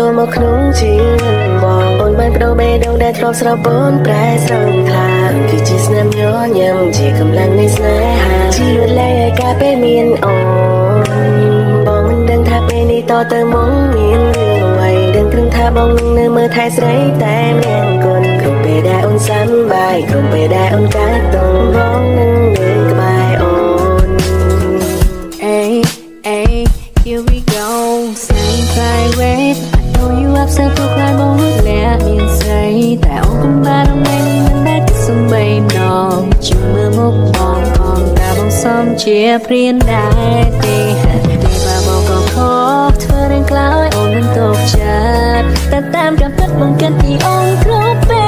ចូលមកក្នុងជីវិតបងអូនបានបដូរបេះដូងដែលធ្លាប់ស្រពន់ប្រែស្រងថាគឺជាស្នាមញញឹមជាកម្លាំងនៃស្នេហាជីវិតលែងឲ្យការពេលមានអូនបងមិនដឹងថាពេលនេះតទៅមុខមានរឿងអ្វីដឹងត្រឹមថាបងនៅមើលថែស្រីតែមានគុណគ្រប់ពេលដែលអូនសប្បាយគ្រប់ពេលដែលអូនកាត់ទងបងនឹងនៅក្បែរអូន Hey hey here we go same time wave I know you up so to cry បងរត់លែមានស្រីតែអូនគំបានរំលែងមិនដែលគិតសំបីម្ដងជឿមើលមុខបងផងតែបងសំជាព្រានដែរទេពេលបងក៏ខកធ្វើរឿងខ្លៅអូនមិនទុកចិត្តតែតាមចាំទឹកបង្កើតពីអូនគ្រប់ពេល